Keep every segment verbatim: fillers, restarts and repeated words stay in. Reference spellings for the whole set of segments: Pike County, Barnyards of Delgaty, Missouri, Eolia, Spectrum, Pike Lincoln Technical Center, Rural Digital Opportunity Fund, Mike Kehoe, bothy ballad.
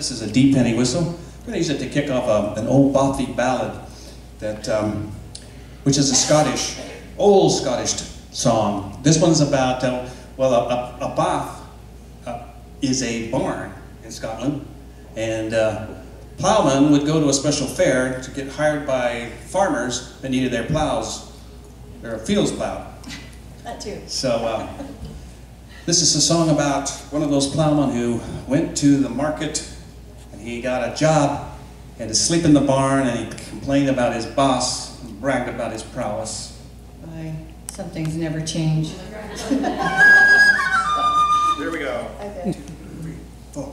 This is a D penny whistle. I'm going to use it to kick off a, an old bothy ballad, that, um, which is a Scottish, old Scottish song. This one's about, uh, well, a, a, a both uh, is a barn in Scotland, and uh, plowmen would go to a special fair to get hired by farmers that needed their plows, their fields plowed. That too. So uh, this is a song about one of those plowmen who went to the market and he got a job and to sleep in the barn, and he complained about his boss and bragged about his prowess. Boy, some things never change. There we go. Okay. Two, three, four.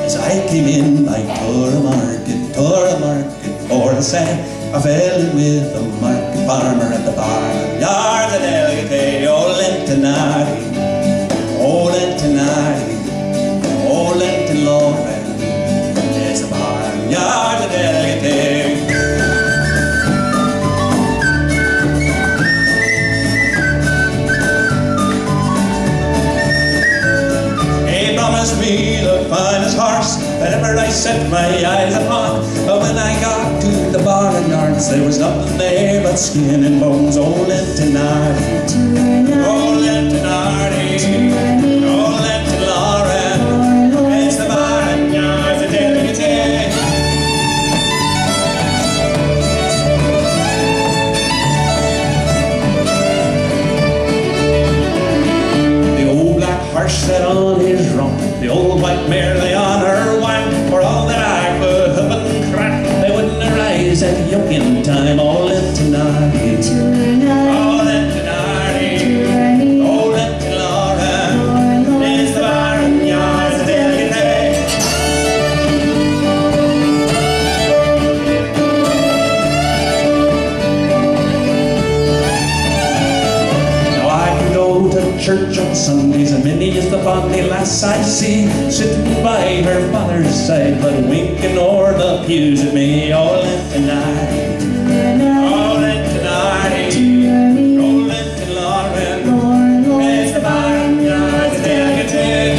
As I came in, I tore a market, tore a market, tore a sack. I fell in with a market farmer at the barnyards of Delgaty. Oh, Lenten Ardy, oh, Lenten Ardy, oh, Lenten Lauren, it's a barnyard of Delgaty. Me the finest horse that ever I set my eyes upon, but when I got to the barnyards there was nothing there but skin and bones. Oh, Lenten Ardy, oh, Lenten Ardy, oh, Lenten Lauren, it's the barnyards of Delgaty. The old black horse sat on his rump, the old white mare lay on her wine. For all that I could hub and crack, they wouldn't arise at yoke in time. Oh, Lenten Ardy, oh, Lenten Ardy, oh, Lenten Lauren, it's the barnyards of Delgaty. Now I can go to church on Sundays, and many is the fondly lass I see sitting by her father's side, but winking o'er the pews at me. Oh, Lenten Ardy, oh, Lenten Ardy, oh, Lenten Lauren, it's the barnyards of Delgaty.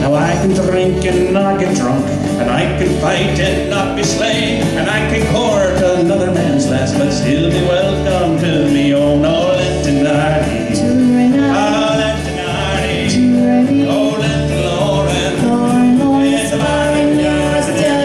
Now I can drink and I get drunk, and I can fight and not be slain, and I can court another man's lass, but still be welcome to me. Oh, no, Lenten Ardy, oh, Lenten Ardy, oh, Lenten Lauren, it's the barnyards of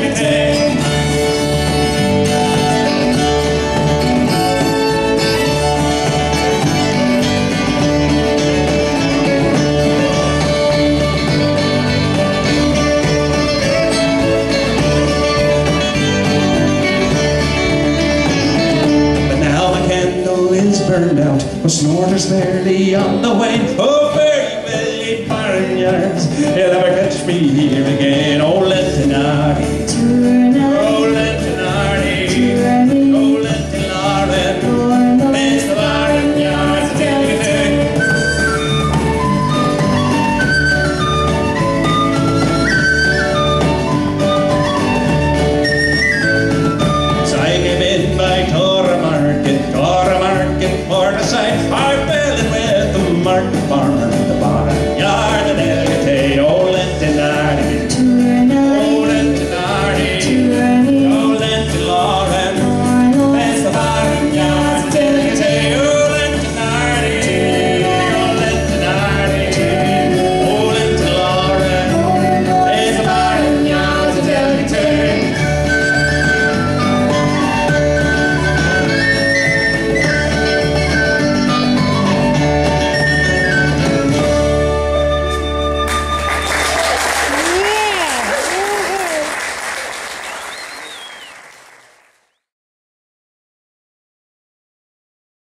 out, with snorters barely on the way. Oh, very, very barnyards, you'll never catch me here again. Oh, Lenten Ardy.